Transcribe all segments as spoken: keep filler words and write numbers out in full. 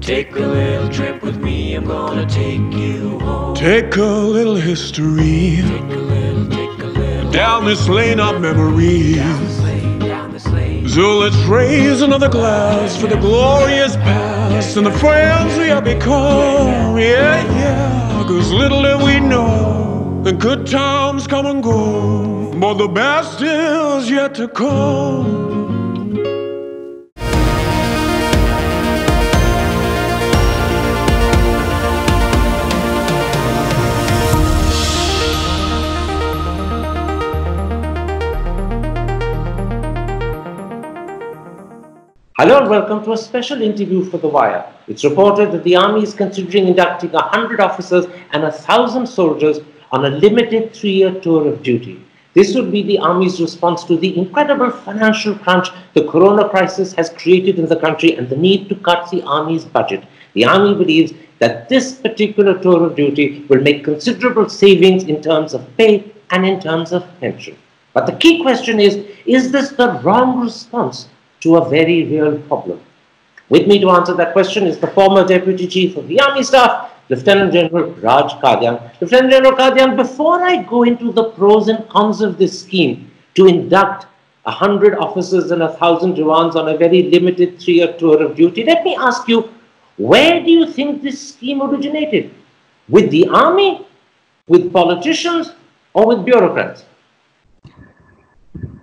Take a little trip with me, I'm gonna take you home. Take a little history. Take a little, take a little. Down this lane of memories. Down this lane, down this lane. So let's raise another glass for the glorious past and the friends we have become. Yeah, yeah, cause little did we know the good times come and go, but the best is yet to come. Hello and welcome to a special interview for The Wire. It's reported that the Army is considering inducting one hundred officers and one thousand soldiers on a limited three-year tour of duty. This would be the Army's response to the incredible financial crunch the corona crisis has created in the country and the need to cut the Army's budget. The Army believes that this particular tour of duty will make considerable savings in terms of pay and in terms of pension. But the key question is, is this the wrong response to a very real problem? With me to answer that question is the former Deputy Chief of the Army Staff, Lieutenant General Raj Kadyan. Lieutenant General Kadyan, before I go into the pros and cons of this scheme to induct one hundred officers and one thousand jawans on a very limited three-year tour of duty, let me ask you, where do you think this scheme originated? With the Army, with politicians, or with bureaucrats?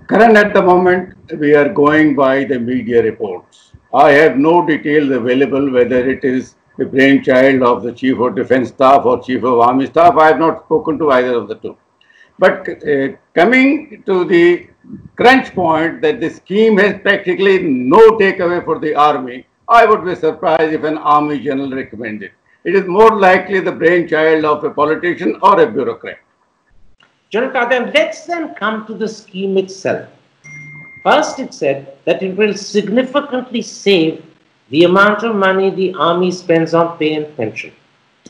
Karan, at the moment, we are going by the media reports. I have no details available whether it is the brainchild of the Chief of Defence Staff or Chief of Army Staff. I have not spoken to either of the two. But uh, coming to the crunch point that the scheme has practically no takeaway for the Army, I would be surprised if an Army General recommended it. It is more likely the brainchild of a politician or a bureaucrat. General Kadyan, let's then come to the scheme itself. First, it said that it will significantly save the amount of money the Army spends on pay and pension.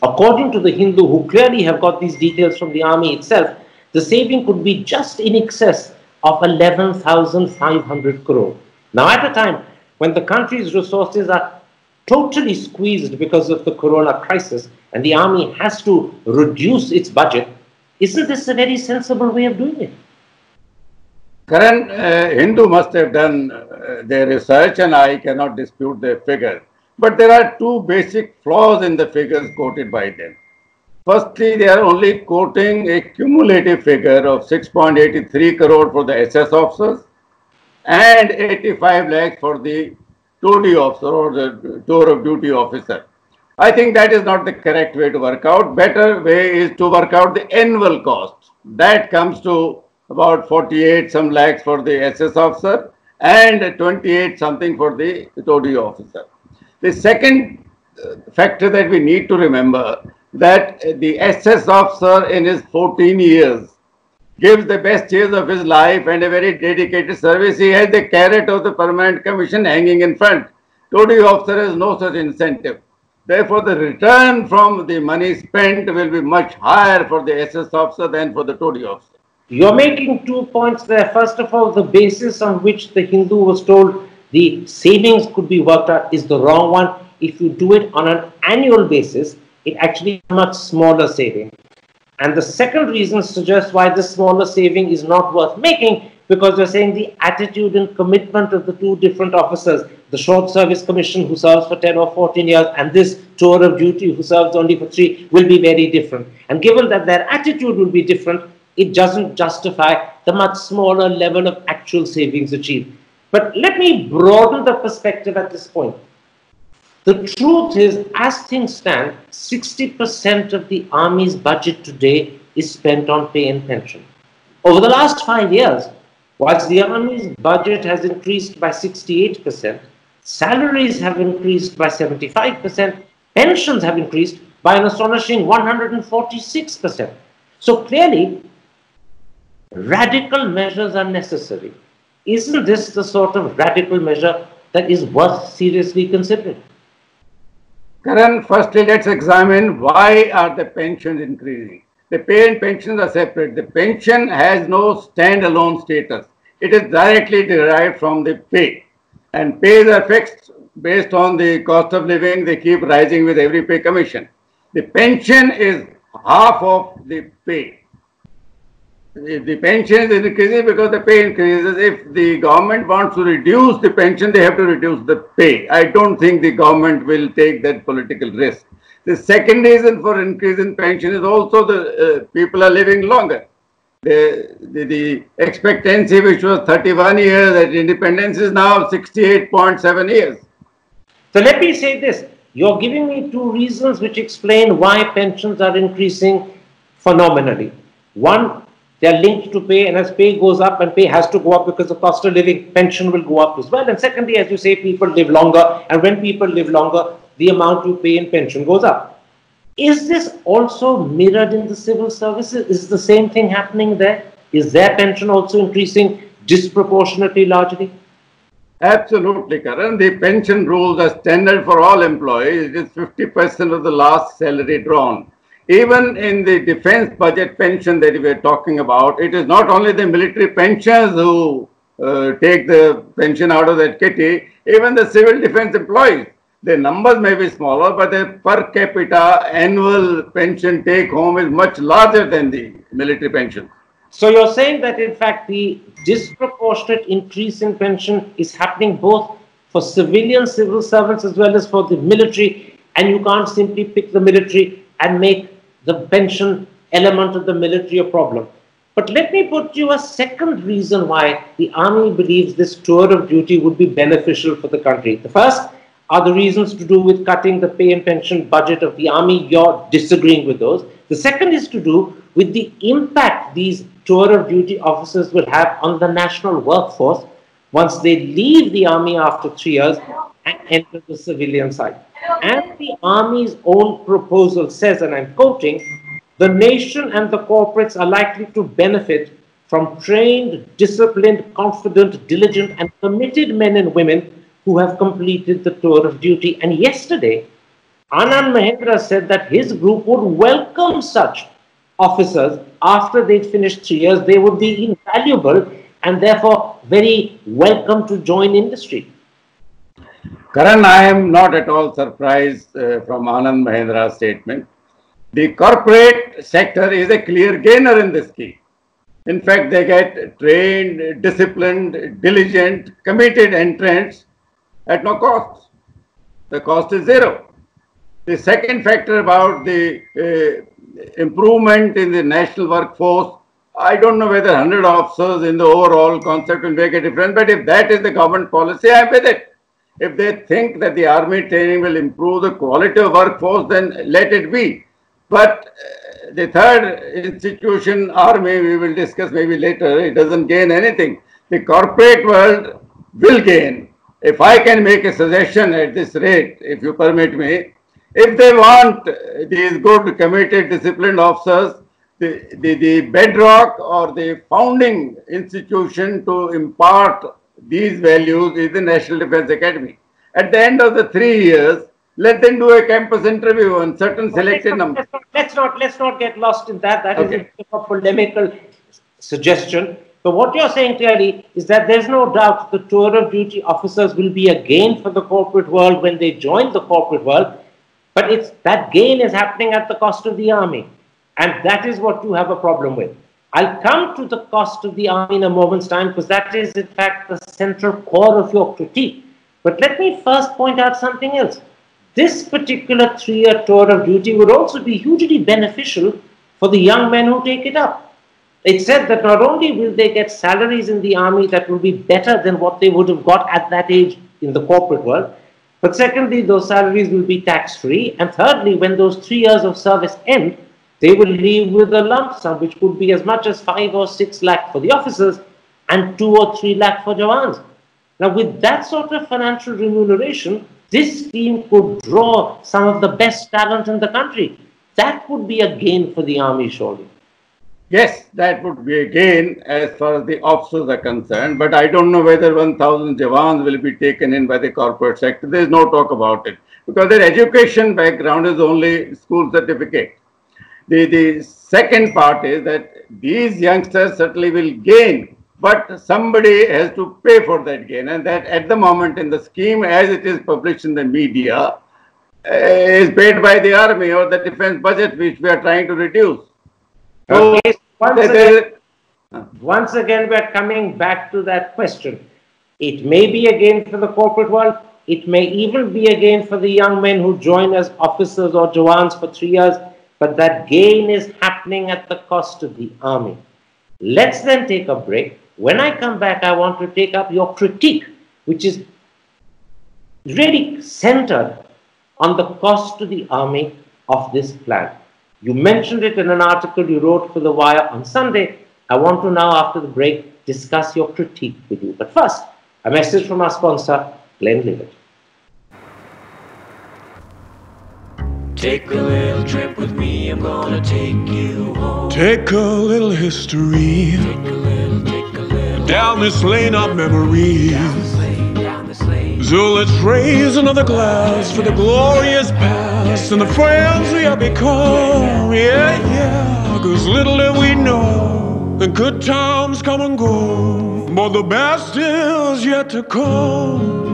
According to the Hindu, who clearly have got these details from the Army itself, the saving could be just in excess of eleven thousand five hundred crore. Now, at a time when the country's resources are totally squeezed because of the corona crisis and the Army has to reduce its budget, isn't this a very sensible way of doing it? Karan, uh, Hindu must have done uh, their research and I cannot dispute their figure. But there are two basic flaws in the figures quoted by them. Firstly, they are only quoting a cumulative figure of six point eight three crore for the S S officers and eighty-five lakhs for the tour officer or the tour of duty officer. I think that is not the correct way to work out. Better way is to work out the annual cost. That comes to about forty-eight some lakhs for the S S officer and twenty-eight something for the tour officer. The second factor that we need to remember, that the S S officer in his fourteen years gives the best years of his life and a very dedicated service. He has the carrot of the permanent commission hanging in front. Tour officer has no such incentive. Therefore, the return from the money spent will be much higher for the S S officer than for the tour officer. You're making two points there. First of all, the basis on which the Hindu was told the savings could be worked out is the wrong one. If you do it on an annual basis, it actually is a much smaller saving. And the second reason suggests why the smaller saving is not worth making, because you're saying the attitude and commitment of the two different officers, the short service commission who serves for ten or fourteen years and this tour of duty who serves only for three, will be very different. And given that their attitude will be different, it doesn't justify the much smaller level of actual savings achieved. But let me broaden the perspective at this point. The truth is, as things stand, sixty percent of the Army's budget today is spent on pay and pension. Over the last five years, whilst the Army's budget has increased by sixty-eight percent, salaries have increased by seventy-five percent, pensions have increased by an astonishing one hundred forty-six percent. So clearly, radical measures are necessary. Isn't this the sort of radical measure that is worth seriously considering? Karan, firstly, let's examine why are the pensions increasing. The pay and pensions are separate. The pension has no standalone status. It is directly derived from the pay. And pays are fixed based on the cost of living, they keep rising with every pay commission. The pension is half of the pay. If the pension is increasing because the pay increases, if the government wants to reduce the pension, they have to reduce the pay. I don't think the government will take that political risk. The second reason for increase in pension is also the uh, people are living longer. The, the, the expectancy, which was thirty-one years at independence, is now sixty-eight point seven years. So let me say this. You're giving me two reasons which explain why pensions are increasing phenomenally. One, they are linked to pay, and as pay goes up, and pay has to go up because the cost of living, pension will go up as well. And secondly, as you say, people live longer, and when people live longer, the amount you pay in pension goes up. Is this also mirrored in the civil services? Is the same thing happening there? Is their pension also increasing disproportionately largely? Absolutely, Karan. The pension rules are standard for all employees. It is fifty percent of the last salary drawn. Even in the defense budget pension that we are talking about, it is not only the military pensioners who uh, take the pension out of that kitty, even the civil defense employees. Their numbers may be smaller, but their per capita annual pension take home is much larger than the military pension. So you're saying that in fact the disproportionate increase in pension is happening both for civilian civil servants as well as for the military, and you can't simply pick the military and make the pension element of the military a problem. But let me put you a second reason why the Army believes this tour of duty would be beneficial for the country. The first are the reasons to do with cutting the pay and pension budget of the Army. You're disagreeing with those. The second is to do with the impact these tour of duty officers will have on the national workforce once they leave the Army after three years and enter the civilian side. And the Army's own proposal says, and I'm quoting, the nation and the corporates are likely to benefit from trained, disciplined, confident, diligent, and committed men and women who have completed the tour of duty. And yesterday, Anand Mahindra said that his group would welcome such officers after they finished three years. They would be invaluable and therefore very welcome to join industry. Karan, I am not at all surprised uh, from Anand Mahindra's statement. The corporate sector is a clear gainer in this scheme. In fact, they get trained, disciplined, diligent, committed entrants at no cost. The cost is zero. The second factor about the uh, improvement in the national workforce, I don't know whether one hundred officers in the overall concept will make a difference, but if that is the government policy, I am with it. If they think that the Army training will improve the quality of workforce, then let it be. But uh, the third institution, Army, we will discuss maybe later. It doesn't gain anything. The corporate world will gain. If I can make a suggestion at this rate, if you permit me, if they want these good, committed, disciplined officers, the, the, the bedrock or the founding institution to impart these values is the National Defence Academy. At the end of the three years, let them do a campus interview on certain well, selected let's not, numbers. Let's not, let's not get lost in that. That okay. is a polemical suggestion. But what you're saying clearly is that there's no doubt the tour of duty officers will be a gain for the corporate world when they join the corporate world. But it's that gain is happening at the cost of the Army. And that is what you have a problem with. I'll come to the cost of the Army in a moment's time, because that is, in fact, the central core of your critique. But let me first point out something else. This particular three-year tour of duty would also be hugely beneficial for the young men who take it up. It said that not only will they get salaries in the Army that will be better than what they would have got at that age in the corporate world, but secondly, those salaries will be tax-free, and thirdly, when those three years of service end, they will leave with a lump sum, which could be as much as five or six lakh for the officers and two or three lakh for jawans. Now, with that sort of financial remuneration, this scheme could draw some of the best talent in the country. That would be a gain for the Army, surely. Yes, that would be a gain as far as the officers are concerned. But I don't know whether one thousand jawans will be taken in by the corporate sector. There is no talk about it, because their education background is only school certificate. The, the second part is that these youngsters certainly will gain But somebody has to pay for that gain, and that at the moment in the scheme as it is published in the media is paid by the army or the defense budget, which we are trying to reduce. So okay. once, again, once again, we are coming back to that question. It may be a gain for the corporate world. It may even be a gain for the young men who join as officers or jawans for three years. But that gain is happening at the cost of the army. Let's then take a break. When I come back, I want to take up your critique, which is really centered on the cost to the army of this plan. You mentioned it in an article you wrote for The Wire on Sunday. I want to now, after the break, discuss your critique with you. But first, a message from our sponsor, Glenlivet. Take a little trip with me, I'm gonna take you home. Take a little history. Take a little, take a little. Down this lane of memories. Down this lane, down this lane. So let's raise another glass for the glorious past and the friends we have become. Yeah, yeah. Cause little did we know the good times come and go, but the best is yet to come.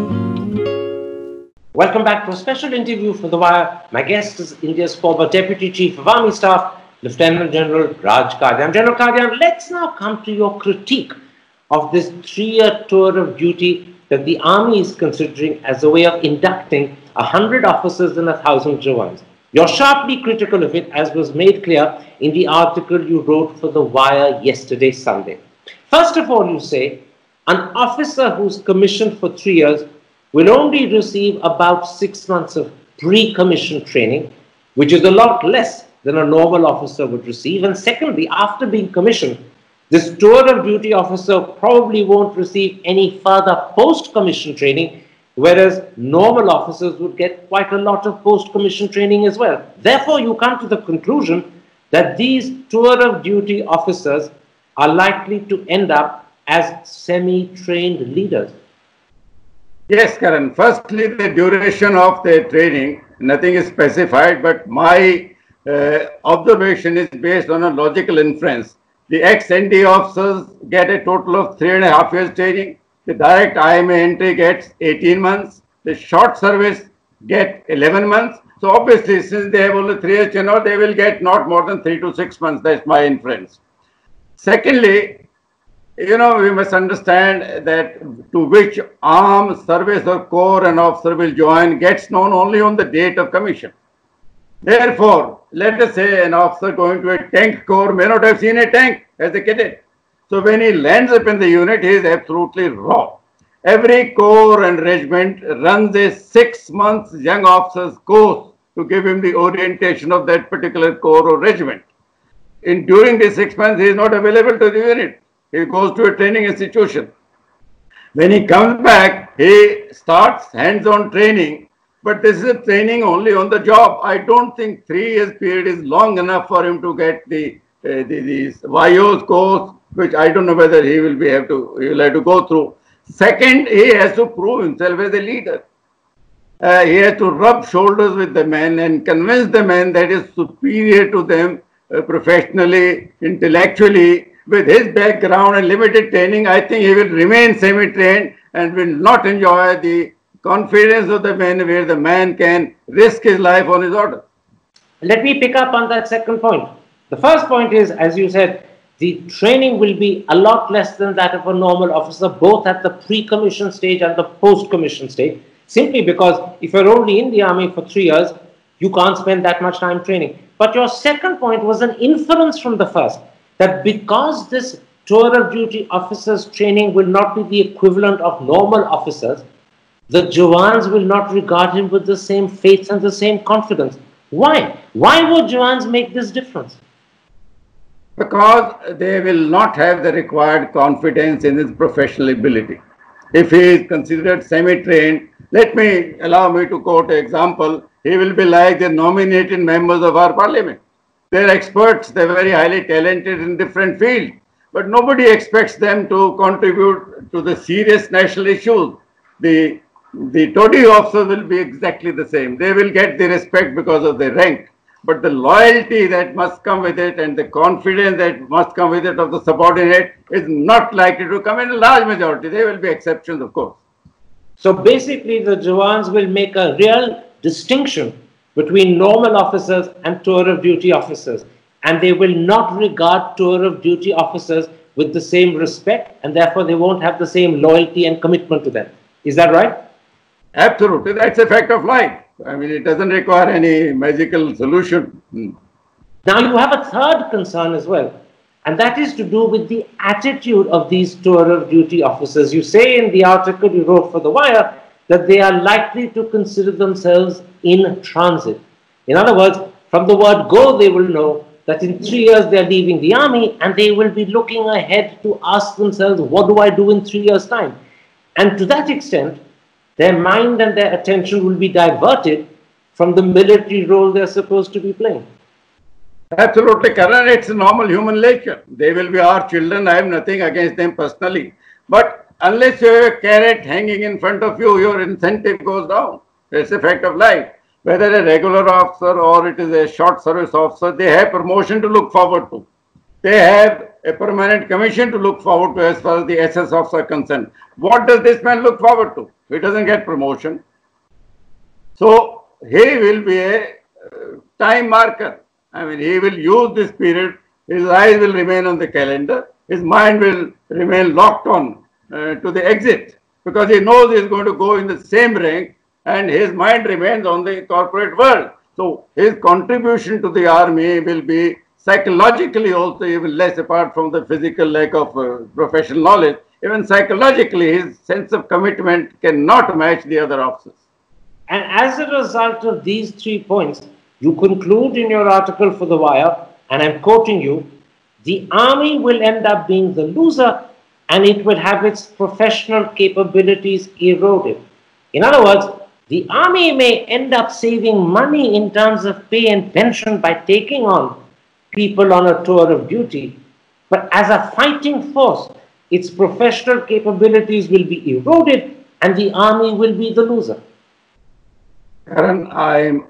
Welcome back to a special interview for The Wire. My guest is India's former Deputy Chief of Army Staff, Lieutenant General Raj Kadyan. General Kadyan, let's now come to your critique of this three-year tour of duty that the Army is considering as a way of inducting one hundred officers and one thousand jawans. You're sharply critical of it, as was made clear in the article you wrote for The Wire yesterday, Sunday. First of all, you say, an officer who's commissioned for three years will only receive about six months of pre-commission training, which is a lot less than a normal officer would receive. And secondly, after being commissioned, this tour of duty officer probably won't receive any further post-commission training, whereas normal officers would get quite a lot of post-commission training as well. Therefore, you come to the conclusion that these tour of duty officers are likely to end up as semi-trained leaders. Yes, Karan. Firstly, the duration of their training, nothing is specified, but my uh, observation is based on a logical inference. The ex-N D officers get a total of three and a half years training. The direct I M A entry gets eighteen months. The short service get eleven months. So obviously, since they have only three years tenure, they will get not more than three to six months. That's my inference. Secondly, you know, we must understand that to which arm, service or corps an officer will join gets known only on the date of commission. Therefore, let us say an officer going to a tank corps may not have seen a tank as a cadet. So when he lands up in the unit, he is absolutely raw. Every corps and regiment runs a six-month young officer's course to give him the orientation of that particular corps or regiment. In during the six months, he is not available to the unit. He goes to a training institution. When he comes back, he starts hands-on training. But this is a training only on the job. I don't think three years period is long enough for him to get the uh, the, the Y O's course, which I don't know whether he will be have to he will have to go through. Second, he has to prove himself as a leader. Uh, he has to rub shoulders with the men and convince the men that is superior to them uh, professionally, intellectually. With his background and limited training, I think he will remain semi-trained and will not enjoy the confidence of the men, where the man can risk his life on his order. Let me pick up on that second point. The first point is, as you said, the training will be a lot less than that of a normal officer, both at the pre-commission stage and the post-commission stage, simply because if you're only in the army for three years, you can't spend that much time training. But your second point was an inference from the first, that because this tour of duty officers training will not be the equivalent of normal officers, the jawans will not regard him with the same faith and the same confidence. Why? Why would jawans make this difference? Because they will not have the required confidence in his professional ability. If he is considered semi-trained, let me allow me to quote an example, he will be like the nominated members of our parliament. They're experts, they're very highly talented in different fields, but nobody expects them to contribute to the serious national issues. The, the toady officers will be exactly the same. They will get the respect because of their rank. but the loyalty that must come with it and the confidence that must come with it of the subordinate is not likely to come in a large majority. There will be exceptions, of course. So basically, the Jawans will make a real distinction between normal officers and tour of duty officers. And they will not regard tour of duty officers with the same respect, and therefore they won't have the same loyalty and commitment to them. Is that right? Absolutely. That's a fact of life. I mean, it doesn't require any magical solution. Hmm. Now, you have a third concern as well, and that is to do with the attitude of these tour of duty officers. You say in the article you wrote for The Wire that they are likely to consider themselves in transit. In other words, from the word go, they will know that in three years they are leaving the army, and they will be looking ahead to ask themselves, what do I do in three years' time? And to that extent, their mind and their attention will be diverted from the military role they're supposed to be playing. Absolutely, Karan. It's a normal human nature. They will be our children. I have nothing against them personally. But unless you have a carrot hanging in front of you, your incentive goes down. It's a fact of life. Whether a regular officer or it is a short service officer, they have promotion to look forward to. They have a permanent commission to look forward to as far as the S S officers are concerned. What does this man look forward to? He doesn't get promotion. So he will be a time marker. I mean, he will use this period. His eyes will remain on the calendar. His mind will remain locked on uh, to the exit, because he knows he is going to go in the same rank, and his mind remains on the corporate world. So his contribution to the army will be psychologically also even less, apart from the physical lack of uh, professional knowledge. Even psychologically, his sense of commitment cannot match the other officers. And as a result of these three points, you conclude in your article for The Wire, and I'm quoting you, the army will end up being the loser, and it will have its professional capabilities eroded. In other words, the army may end up saving money in terms of pay and pension by taking on people on a tour of duty, but as a fighting force, its professional capabilities will be eroded, and the army will be the loser. Karan, I'm,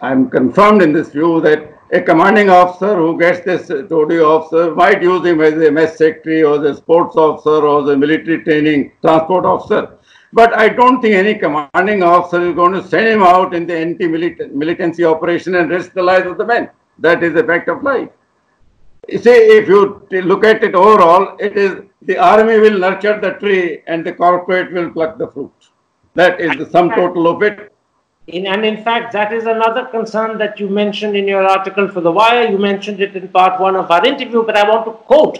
I'm confirmed in this view that a commanding officer who gets this toady officer might use him as a mess secretary or the sports officer or the military training transport officer. But I don't think any commanding officer is going to send him out in the anti-militancy operation and risk the lives of the men. That is a fact of life. You see, if you look at it overall, it is the army will nurture the tree and the corporate will pluck the fruit. That is the sum total of it. In, and in fact, that is another concern that you mentioned in your article for The Wire. You mentioned it in part one of our interview, but I want to quote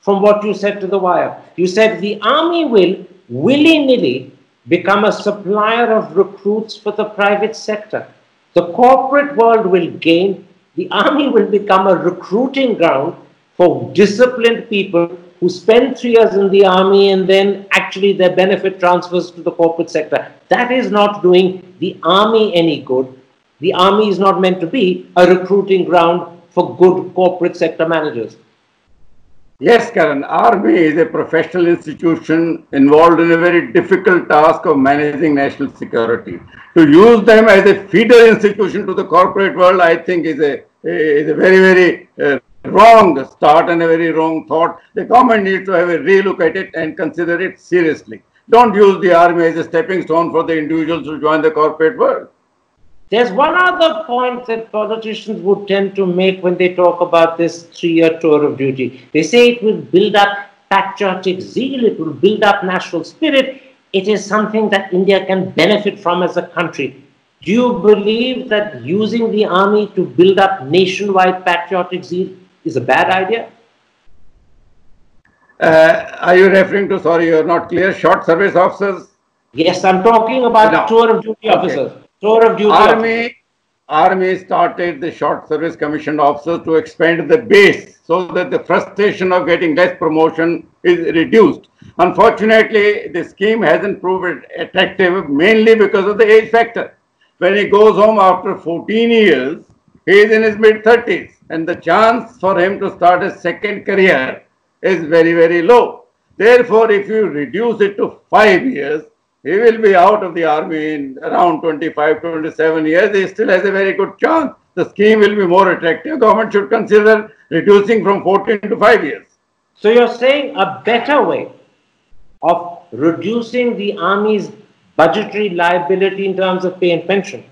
from what you said to The Wire. You said the army will willy-nilly become a supplier of recruits for the private sector. The corporate world will gain. The army will become a recruiting ground for disciplined people who spend three years in the army and then actually their benefit transfers to the corporate sector. That is not doing the army any good. The army is not meant to be a recruiting ground for good corporate sector managers. Yes, Karan, army is a professional institution involved in a very difficult task of managing national security. To use them as a feeder institution to the corporate world, I think is a, is a very, very uh, wrong start and a very wrong thought. The government needs to have a relook at it and consider it seriously. Don't use the army as a stepping stone for the individuals to join the corporate world. There's one other point that politicians would tend to make when they talk about this three-year tour of duty. They say it will build up patriotic zeal, it will build up national spirit. It is something that India can benefit from as a country. Do you believe that using the army to build up nationwide patriotic zeal is a bad idea? Uh, are you referring to, sorry, you're not clear, short service officers? Yes, I'm talking about no. tour of duty okay. officers. Tour of duty army, army started the short service commissioned officers to expand the base so that the frustration of getting less promotion is reduced. Unfortunately, the scheme hasn't proved attractive mainly because of the age factor. When he goes home after fourteen years, he is in his mid thirties, and the chance for him to start a second career is very, very low. Therefore, if you reduce it to five years, he will be out of the army in around twenty-five, twenty-seven years. He still has a very good chance the scheme will be more attractive. Government should consider reducing from fourteen to five years. So you're saying a better way of reducing the army's budgetary liability in terms of pay and pension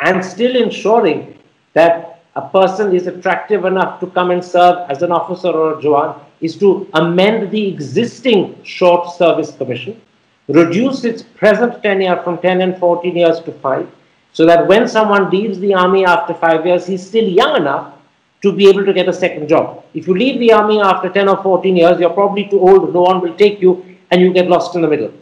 and still ensuring that a person is attractive enough to come and serve as an officer or a Jawan is to amend the existing short service commission, reduce its present tenure from ten and fourteen years to five, so that when someone leaves the army after five years, he's still young enough to be able to get a second job. If you leave the army after ten or fourteen years, you're probably too old, no one will take you, and you get lost in the middle.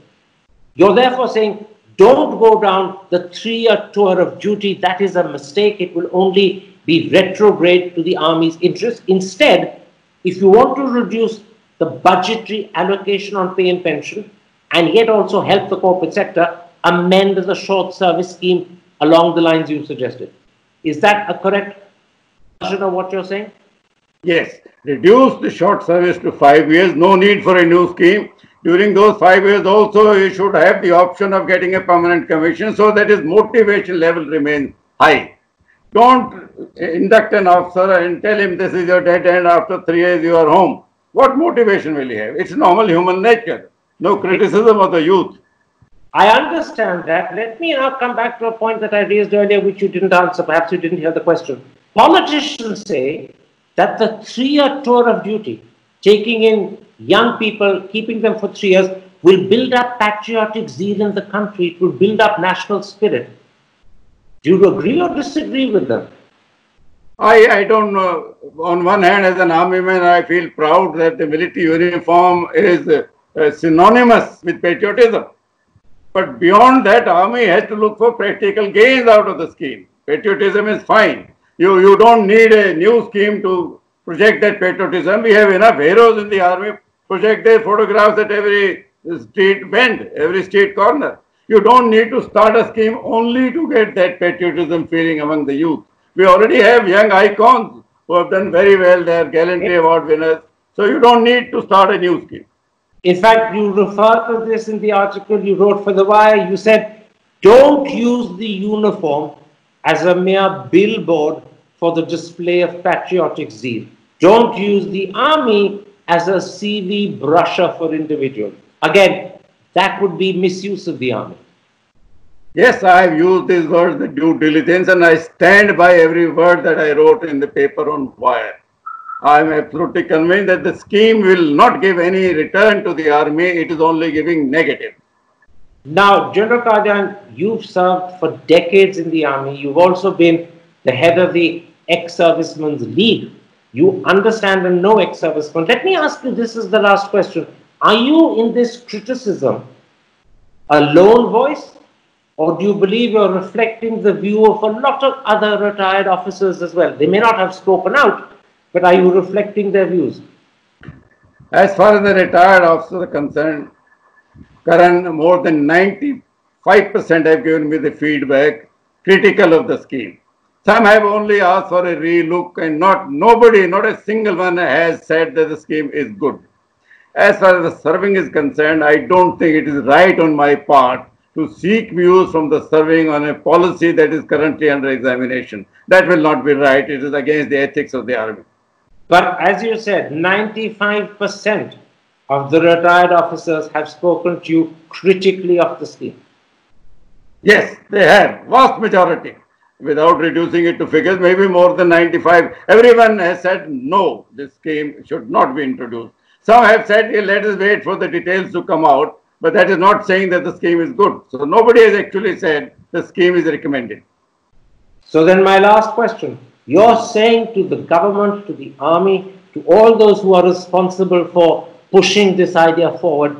You're therefore saying, don't go down the three-year tour of duty. That is a mistake. It will only be retrograde to the army's interest. Instead, if you want to reduce the budgetary allocation on pay and pension, and yet also help the corporate sector, amend the short service scheme along the lines you suggested. Is that a correct version of what you're saying? Yes. Reduce the short service to five years. No need for a new scheme. During those five years also, you should have the option of getting a permanent commission so that his motivation level remains high. Don't induct an officer and tell him this is your dead end, after three years you are home. What motivation will he have? It's normal human nature. No criticism of the youth. I understand that. Let me now come back to a point that I raised earlier, which you didn't answer. Perhaps you didn't hear the question. Politicians say that the three-year tour of duty, taking in young people, keeping them for three years, will build up patriotic zeal in the country. It will build up national spirit. Do you agree or disagree with them? I, I don't know. On one hand, as an army man, I feel proud that the military uniform is uh, uh, synonymous with patriotism. But beyond that, army has to look for practical gains out of the scheme. Patriotism is fine. You, you don't need a new scheme to project that patriotism. We have enough heroes in the army, project their photographs at every street bend, every street corner. You don't need to start a scheme only to get that patriotism feeling among the youth. We already have young icons who have done very well. They are gallantry award winners. So you don't need to start a new scheme. In fact, you refer to this in the article you wrote for The Wire. You said, don't use the uniform as a mere billboard for the display of patriotic zeal. Don't use the army as a C V brusher for individuals. Again, that would be misuse of the army. Yes, I have used these words, the due diligence, and I stand by every word that I wrote in the paper on Wire. I am absolutely convinced that the scheme will not give any return to the army. It is only giving negative. Now, General Kadyan, you've served for decades in the army. You've also been the head of the Ex-Servicemen's League. You understand and know ex-servicemen. Let me ask you, this is the last question. Are you in this criticism a lone voice, or do you believe you're reflecting the view of a lot of other retired officers as well? They may not have spoken out, but are you reflecting their views? As far as the retired officers are concerned, Karan, more than ninety-five percent have given me the feedback critical of the scheme. Some have only asked for a relook, and not nobody, not a single one has said that the scheme is good. As far as the serving is concerned, I don't think it is right on my part to seek views from the serving on a policy that is currently under examination. That will not be right. It is against the ethics of the army. But as you said, ninety-five percent of the retired officers have spoken to you critically of the scheme. Yes, they have. Vast majority. Without reducing it to figures, maybe more than ninety-five. Everyone has said, no, this scheme should not be introduced. Some have said, hey, let us wait for the details to come out. But that is not saying that the scheme is good. So nobody has actually said the scheme is recommended. So then my last question. You're saying to the government, to the army, to all those who are responsible for pushing this idea forward,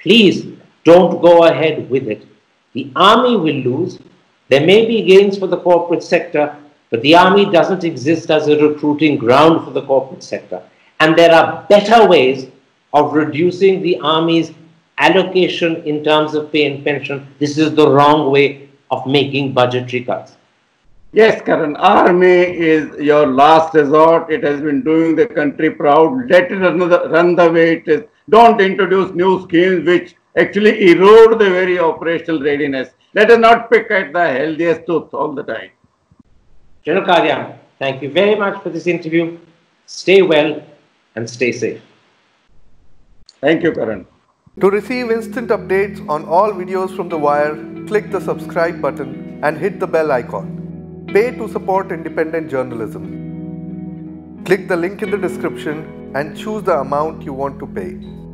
please don't go ahead with it. The army will lose. There may be gains for the corporate sector, but the army doesn't exist as a recruiting ground for the corporate sector. And there are better ways of reducing the army's allocation in terms of pay and pension. This is the wrong way of making budgetary cuts. Yes, Karan, army is your last resort. It has been doing the country proud. Let it run the, run the way it is. Don't introduce new schemes which actually erode the very operational readiness. Let us not pick at the healthiest tooth all the time. General Kadyan, thank you very much for this interview. Stay well and stay safe. Thank you, Karan. To receive instant updates on all videos from The Wire, click the subscribe button and hit the bell icon. Pay to support independent journalism. Click the link in the description and choose the amount you want to pay.